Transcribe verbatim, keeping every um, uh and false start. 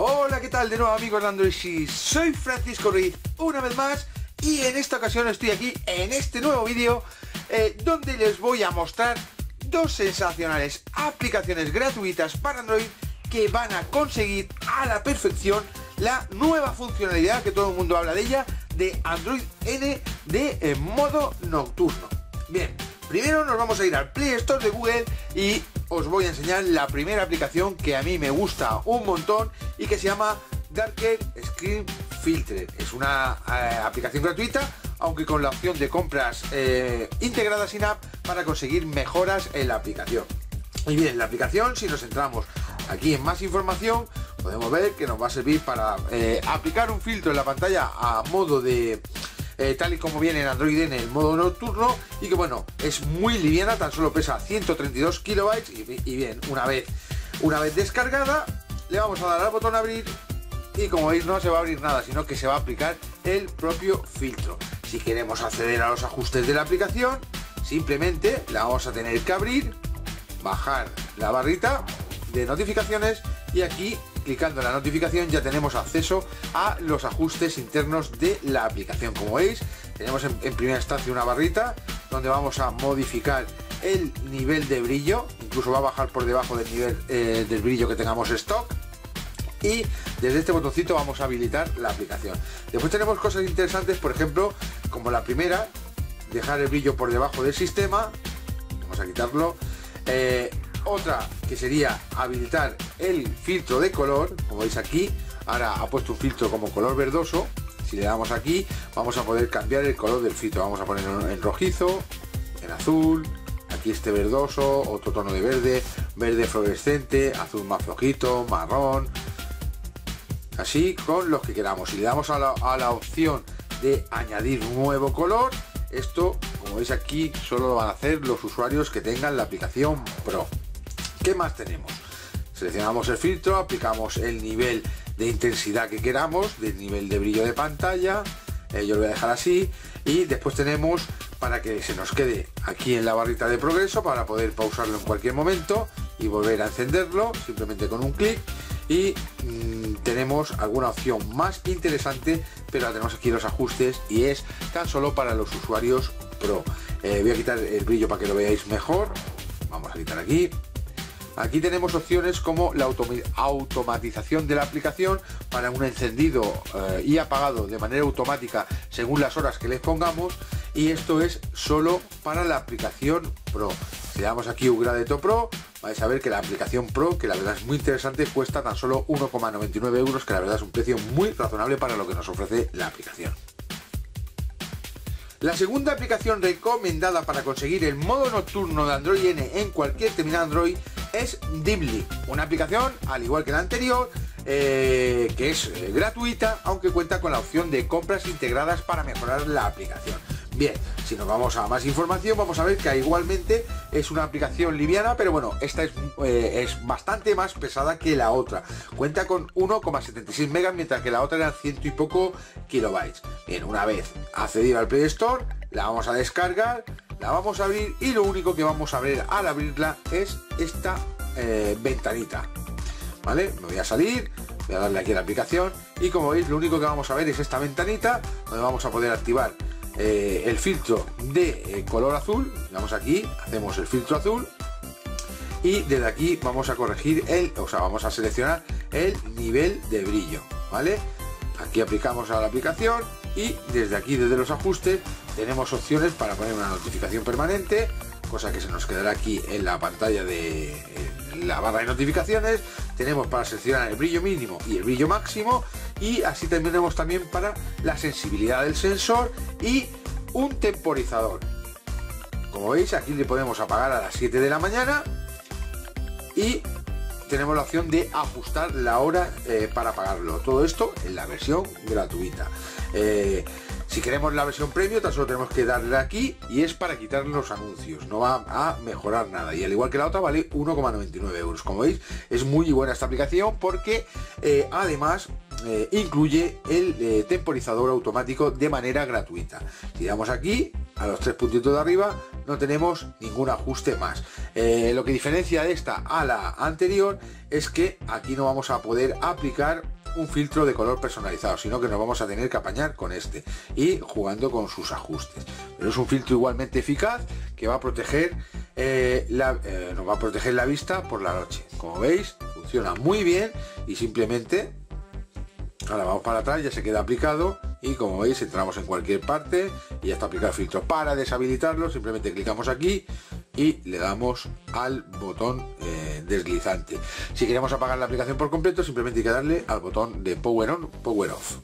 Hola, ¿qué tal? De nuevo amigos de Android N, soy Francisco Ruiz una vez más y en esta ocasión estoy aquí en este nuevo vídeo eh, donde les voy a mostrar dos sensacionales aplicaciones gratuitas para Android que van a conseguir a la perfección la nueva funcionalidad que todo el mundo habla de ella de Android N de eh, modo nocturno. Bien, primero nos vamos a ir al Play Store de Google y os voy a enseñar la primera aplicación que a mí me gusta un montón y que se llama Dark Screen Filter. Es una eh, aplicación gratuita, aunque con la opción de compras eh, integradas in app para conseguir mejoras en la aplicación. Y bien, la aplicación, si nos centramos aquí en más información, podemos ver que nos va a servir para eh, aplicar un filtro en la pantalla a modo de eh, tal y como viene en Android N, el modo nocturno, y que bueno, es muy liviana, tan solo pesa ciento treinta y dos kilobytes y, y bien, una vez una vez descargada le vamos a dar al botón abrir y como veis no se va a abrir nada, sino que se va a aplicar el propio filtro. Si queremos acceder a los ajustes de la aplicación, simplemente la vamos a tener que abrir, bajar la barrita de notificaciones y aquí clicando en la notificación ya tenemos acceso a los ajustes internos de la aplicación. Como veis, tenemos en, en primera instancia una barrita donde vamos a modificar el nivel de brillo, incluso va a bajar por debajo del nivel eh, del brillo que tengamos stock, y desde este botoncito vamos a habilitar la aplicación. Después tenemos cosas interesantes, por ejemplo, como la primera, dejar el brillo por debajo del sistema, vamos a quitarlo. eh, Otra que sería habilitar el filtro de color, como veis aquí, ahora ha puesto un filtro como color verdoso. Si le damos aquí, vamos a poder cambiar el color del filtro. Vamos a ponerlo en rojizo, en azul, aquí este verdoso, otro tono de verde, verde fluorescente, azul más flojito, marrón, así con los que queramos. Si le damos a la, a la opción de añadir nuevo color, esto, como veis aquí, solo lo van a hacer los usuarios que tengan la aplicación Pro. ¿Qué más tenemos? Seleccionamos el filtro, aplicamos el nivel de intensidad que queramos, del nivel de brillo de pantalla, eh, yo lo voy a dejar así, y después tenemos para que se nos quede aquí en la barrita de progreso para poder pausarlo en cualquier momento y volver a encenderlo simplemente con un clic, y mmm, tenemos alguna opción más interesante, pero la tenemos aquí en los ajustes y es tan solo para los usuarios Pro. Eh, voy a quitar el brillo para que lo veáis mejor, vamos a quitar aquí. Aquí tenemos opciones como la automatización de la aplicación para un encendido eh, y apagado de manera automática según las horas que les pongamos, y esto es solo para la aplicación Pro. Si le damos aquí Upgrade to Pro, vais a ver que la aplicación Pro, que la verdad es muy interesante, cuesta tan solo uno coma noventa y nueve euros, que la verdad es un precio muy razonable para lo que nos ofrece la aplicación. La segunda aplicación recomendada para conseguir el modo nocturno de Android N en cualquier terminal Android es Dimly, una aplicación al igual que la anterior eh, que es eh, gratuita, aunque cuenta con la opción de compras integradas para mejorar la aplicación. Bien, si nos vamos a más información vamos a ver que igualmente es una aplicación liviana, pero bueno, esta es, eh, es bastante más pesada que la otra. Cuenta con uno coma setenta y seis megas mientras que la otra era ciento y poco kilobytes. Bien, una vez accedido al Play Store la vamos a descargar, la vamos a abrir y lo único que vamos a ver al abrirla es esta eh, ventanita, ¿vale? Me voy a salir, voy a darle aquí a la aplicación y como veis lo único que vamos a ver es esta ventanita donde vamos a poder activar eh, el filtro de eh, color azul. Vamos aquí, hacemos el filtro azul y desde aquí vamos a corregir el, o sea, vamos a seleccionar el nivel de brillo, ¿vale? Aquí aplicamos a la aplicación y desde aquí, desde los ajustes, tenemos opciones para poner una notificación permanente, cosa que se nos quedará aquí en la pantalla de la barra de notificaciones. Tenemos para seleccionar el brillo mínimo y el brillo máximo, y así tenemos también para la sensibilidad del sensor y un temporizador. Como veis, aquí le podemos apagar a las siete de la mañana y tenemos la opción de ajustar la hora eh, para apagarlo. Todo esto en la versión gratuita. Eh, si queremos la versión premium, tan solo tenemos que darle aquí y es para quitar los anuncios, no va a mejorar nada, y al igual que la otra vale uno coma noventa y nueve euros. Como veis, es muy buena esta aplicación porque eh, además eh, incluye el eh, temporizador automático de manera gratuita. Tiramos aquí a los tres puntitos de arriba, no tenemos ningún ajuste más. Eh, lo que diferencia de esta a la anterior es que aquí no vamos a poder aplicar un filtro de color personalizado, sino que nos vamos a tener que apañar con este y jugando con sus ajustes. Pero es un filtro igualmente eficaz que va a proteger eh, la, eh, nos va a proteger la vista por la noche. Como veis, funciona muy bien y simplemente ahora vamos para atrás, ya se queda aplicado y como veis entramos en cualquier parte y ya está aplicado el filtro. Para deshabilitarlo simplemente clicamos aquí y le damos al botón eh, deslizante. Si queremos apagar la aplicación por completo simplemente hay que darle al botón de power on, power off.